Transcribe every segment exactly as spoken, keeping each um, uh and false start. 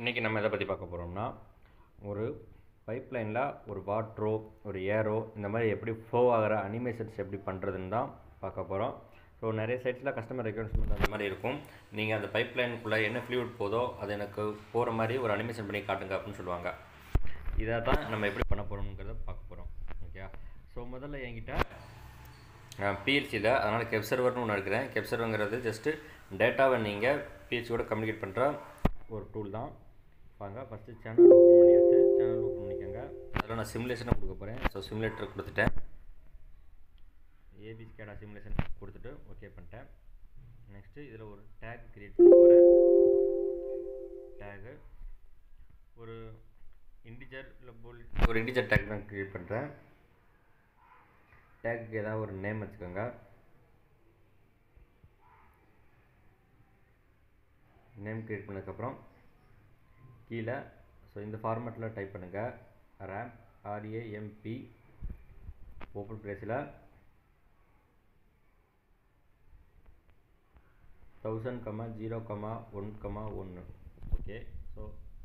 இன்றைக்கி நம்ம எதை பற்றி பார்க்க போகிறோம்னா, ஒரு பைப்லைனில் ஒரு வாட்ரோ, ஒரு ஏரோ, இந்த மாதிரி எப்படி ஃப்ளோ ஆகிற அனிமேஷன்ஸ் எப்படி பண்ணுறதுன்னு தான் பார்க்க போகிறோம். ஸோ நிறைய சைட்ஸில் கஸ்டமர் ரெக்வயர்மெண்ட் அந்த மாதிரி இருக்கும். நீங்கள் அந்த பைப்லைனுக்குள்ளே என்ன ஃப்ளூயிட் போதோ அது எனக்கு போகிற மாதிரி ஒரு அனிமேஷன் பண்ணி காட்டுங்க அப்படின்னு சொல்லுவாங்க. இதை தான் நம்ம எப்படி பண்ண போகிறோம்ங்கிறத பார்க்க போகிறோம். ஓகே, ஸோ முதல்ல என்கிட்ட பிஎல்சியில் அதனால் கெப்சர்வர்னு ஒன்று இருக்கிறேன். கெப்சர்வங்கிறது ஜஸ்ட்டு டேட்டாவை நீங்கள் பிஎல்சியோடு கம்யூனிகேட் பண்ணுற ஒரு டூல் தான். வாங்க ஃபஸ்ட்டு சேனல் ஓப்பன் பண்ணியாச்சு. சேனல் ஓப்பன் பண்ணிக்கோங்க. அதில் நான் சிமுலேஷனாக கொடுக்க போகிறேன். ஸோ சிமுலேட்டர் கொடுத்துட்டேன். ஏபி ஸ்கேடா சிமுலேஷன் கொடுத்துட்டு ஓகே பண்ணிட்டேன். நெக்ஸ்ட்டு இதில் ஒரு டேக் க்ரியேட் பண்ண போகிறேன். டேகு ஒரு இண்டிஜர் இல்லை போல்ட் ஒரு இண்டிஜர் டேக் நான் க்ரியேட் பண்ணுறேன். டேக்கு ஏதாவது ஒரு நேம் வச்சுக்கோங்க. நேம் க்ரியேட் பண்ணதுக்கப்புறம் கீழே ஸோ இந்த ஃபார்மேட்டில் டைப் பண்ணுங்கள். ரேம்ப் ஆர்ஏஎம்பி ஓப்பன் ப்ளேஸில் thousand comma zero comma one comma ஒன்று. ஓகே, ஸோ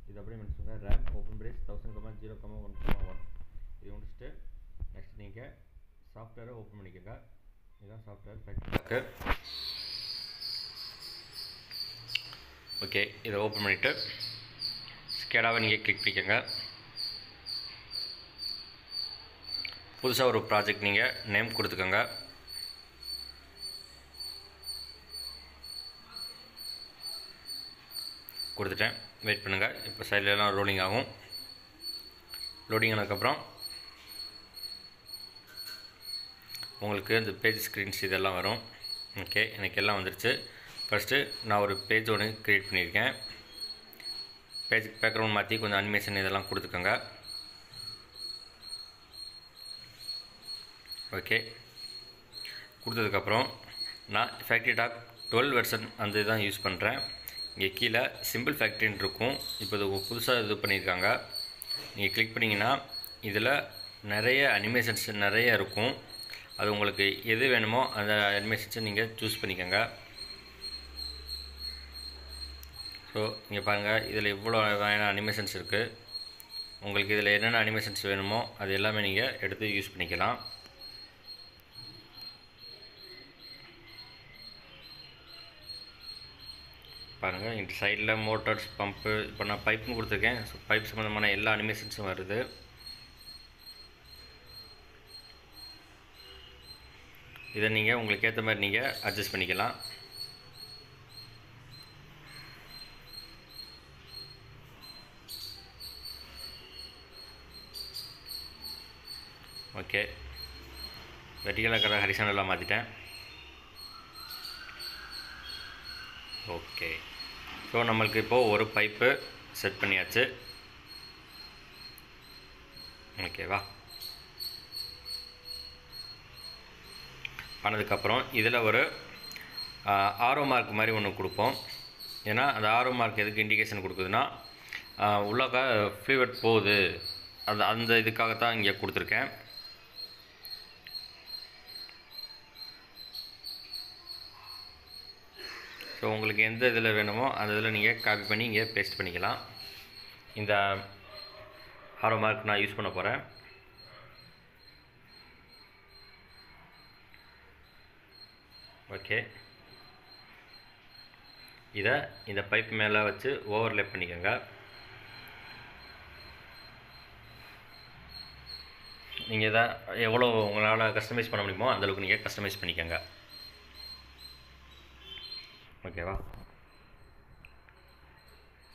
இது அப்படியே முடிச்சுங்க. Ramp open place thousand comma zero comma one comma one. இது முடிச்சுட்டு நெக்ஸ்ட் நீங்கள் சாஃப்ட்வேரை ஓப்பன் பண்ணிக்கோங்க. இதுதான் சாஃப்ட்வேர் பேக்கு. ஓகே, இதை ஓப்பன் பண்ணிவிட்டு ஸ்கேடாவை நீங்கள் கிளிக் பண்ணிக்கோங்க. புதுசாக ஒரு ப்ராஜெக்ட் நீங்கள் நேம் கொடுத்துக்கோங்க. கொடுத்துட்டேன். வெயிட் பண்ணுங்கள். இப்போ சைட்லலாம் லோடிங் ஆகும். லோடிங் ஆனதுக்கப்புறம் உங்களுக்கு இந்த பேஜ் ஸ்க்ரீன்ஸ் இதெல்லாம் வரும். ஓகே, எனக்கு எல்லாம் வந்துருச்சு. ஃபஸ்ட்டு நான் ஒரு பேஜ் ஒன்று க்ரியேட் பண்ணியிருக்கேன். பேஜுக்கு பேக்ரவுண்ட் மாற்றி கொஞ்சம் அனிமேஷன் இதெல்லாம் கொடுத்துக்கோங்க. ஓகே, கொடுத்ததுக்கப்புறம் நான் ஃபேக்ட்ரி டாக் டுவெல் வெர்ஷன் அந்த இதுதான் யூஸ் பண்ணுறேன். இங்கே கீழே சிம்பிள் ஃபேக்ட்ரின்னு இருக்கும். இப்போ இது புதுசாக இது பண்ணியிருக்காங்க. நீங்கள் கிளிக் பண்ணிங்கன்னா இதில் நிறைய அனிமேஷன்ஸ் நிறைய இருக்கும். அது உங்களுக்கு எது வேணுமோ அந்த அனிமேஷன்ஸை நீங்கள் சூஸ் பண்ணிக்கோங்க. ஸோ இங்கே பாருங்கள், இதில் எவ்வளோ வகையான அனிமேஷன்ஸ் இருக்குது. உங்களுக்கு இதில் என்னென்ன அனிமேஷன்ஸ் வேணுமோ அது எல்லாமே நீங்கள் எடுத்து யூஸ் பண்ணிக்கலாம். பாருங்கள், இந்த சைடில் மோட்டர்ஸ், பம்பு, இப்போ நான் பைப்பும் கொடுத்துருக்கேன். ஸோ பைப் சம்மந்தமான எல்லா அனிமேஷன்ஸும் வருது. இதை நீங்கள் உங்களுக்கு ஏற்ற மாதிரி நீங்கள் அட்ஜஸ்ட் பண்ணிக்கலாம். ஓகே, வெட்டிக்கலாக இருக்கிற ஹரிசானெல்லாம் மாற்றிட்டேன். ஓகே, ஸோ நம்மளுக்கு இப்போது ஒரு பைப்பு செட் பண்ணியாச்சு. ஓகேவா, பண்ணதுக்கப்புறம் இதில் ஒரு ஆரோ மார்க் மாதிரி ஒன்று கொடுப்போம். ஏன்னா அந்த ஆரோ மார்க் எதுக்கு இண்டிகேஷன் கொடுக்குதுன்னா உள்ளாக்கா ஃப்ளூயிட் போகுது. அது அந்த இதுக்காகத்தான் இங்கே கொடுத்துருக்கேன். ஸோ உங்களுக்கு எந்த இதில் வேணுமோ அந்த இதில் நீங்கள் காப்பி பண்ணி இங்கே பேஸ்ட் பண்ணிக்கலாம். இந்த ஆரோ மார்க் நான் யூஸ் பண்ண போகிறேன். ஓகே, இதை இந்த பைப் மேலே வச்சு ஓவர்லே பண்ணிக்கோங்க. நீங்கள் இதை எவ்வளோ உங்களால் கஸ்டமைஸ் பண்ண முடியுமோ அந்தளவுக்கு நீங்கள் கஸ்டமைஸ் பண்ணிக்கோங்க. ஓகேவா,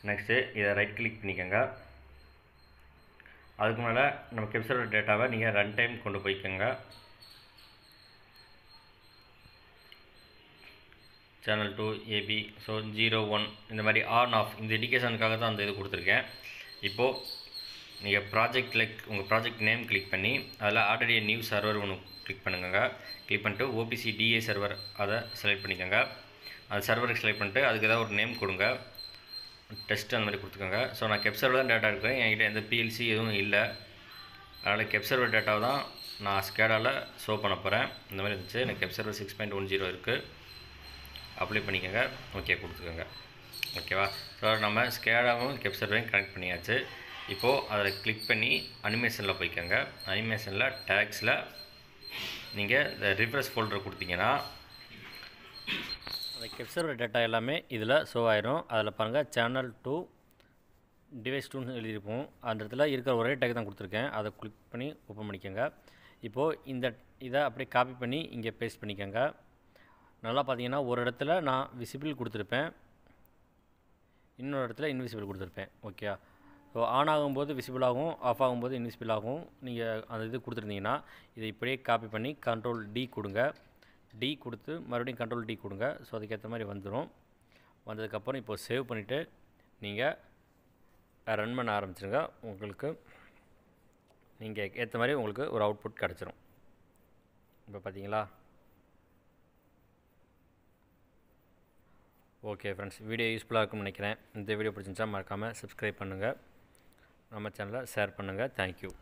நெக்ஸ்ட்டு இதை ரைட் கிளிக் பண்ணிக்கோங்க. அதுக்கு மேலே நம்ம கெப்சரோட டேட்டாவை நீங்கள் ரன் டைம் கொண்டு போய்க்கோங்க. Channel two A B so zero one இந்த மாதிரி ஆன் ஆஃப் இந்த இண்டிகேஷனுக்காக தான் அந்த இது கொடுத்துருக்கேன். இப்போது நீங்கள் ப்ராஜெக்ட் லைக் உங்கள் ப்ராஜெக்ட் நேம் கிளிக் பண்ணி அதில் ஆல்ரெடி நியூ சர்வர் ஒன்று கிளிக் பண்ணுங்க. கிளிக் பண்ணிட்டு ஓபிசி டிஏ சர்வர் அதை செலக்ட் பண்ணிக்கோங்க. அது சர்வருக்கு செலக்ட் பண்ணிட்டு அதுக்கு ஏதாவது ஒரு நேம் கொடுங்க. டெஸ்ட் அந்த மாதிரி கொடுத்துக்கோங்க. ஸோ நான் கெப்சர்வர் தான் டேட்டா இருக்கிறேன். என்கிட்ட எந்த பிஎல்சி எதுவும் இல்லை. அதனால் கெப்சர்வர் டேட்டாவை தான் நான் ஸ்கேடாவில் ஷோ பண்ண போகிறேன். இந்த மாதிரி இருந்துச்சு. எனக்கு KEPServer six point one zero இருக்குது. அப்ளை பண்ணிக்கோங்க. ஓகே, கொடுத்துக்கோங்க. ஓகேவா. ஸோ நம்ம ஸ்கேடாவும் கெப்சர்வையும் கனெக்ட் பண்ணியாச்சு. இப்போது அதில் கிளிக் பண்ணி அனிமேஷனில் போய்க்கோங்க. அனிமேஷனில் டேக்ஸில் நீங்கள் இந்த ரிஃப்ரெஷ் ஃபோல்டர் கொடுத்தீங்கன்னா அந்த கெப்சர்வை டேட்டா எல்லாமே இதில் ஷோ ஆயிரும். அதில் பாருங்கள் சேனல் டூ டிவைஸ் டூன்னு எழுதியிருப்போம். அந்த இடத்துல இருக்கிற ஒரே டேக் தான் கொடுத்துருக்கேன். அதை கிளிக் பண்ணி ஓப்பன் பண்ணிக்கோங்க. இப்போது இந்த இதை அப்படியே காப்பி பண்ணி இங்கே பேஸ்ட் பண்ணிக்கோங்க. நல்லா பார்த்தீங்கன்னா ஒரு இடத்துல நான் விசிபிள் கொடுத்துருப்பேன், இன்னொரு இடத்துல இன்விசிபிள் கொடுத்துருப்பேன். ஓகே, ஸோ ஆன் ஆகும்போது விசிபிள் ஆகும், ஆஃப் ஆகும்போது இன்விசிபிள் ஆகும். நீங்கள் அந்த இது கொடுத்துருந்தீங்கன்னா இதை இப்படியே காப்பி பண்ணி கண்ட்ரோல் டி கொடுங்க. டி கொடுத்து மறுபடியும் கண்ட்ரோல் டி கொடுங்க. ஸோ அதுக்கேற்ற மாதிரி வந்துடும். வந்ததுக்கப்புறம் இப்போது சேவ் பண்ணிவிட்டு நீங்கள் ரன் பண்ண ஆரம்பிச்சிருங்க. உங்களுக்கு நீங்கள் ஏற்ற மாதிரி உங்களுக்கு ஒரு அவுட்புட் கிடச்சிரும். இப்போ பார்த்தீங்களா? ஓகே ஃப்ரெண்ட்ஸ், வீடியோ யூஸ்ஃபுல்லாக இருக்கும்னு நினைக்கிறேன். இந்த வீடியோ பிடிச்சிருந்துச்சா மறக்காமல் சப்ஸ்கிரைப் பண்ணுங்கள், நம்ம சேனலை ஷேர் பண்ணுங்கள். தேங்க்யூ.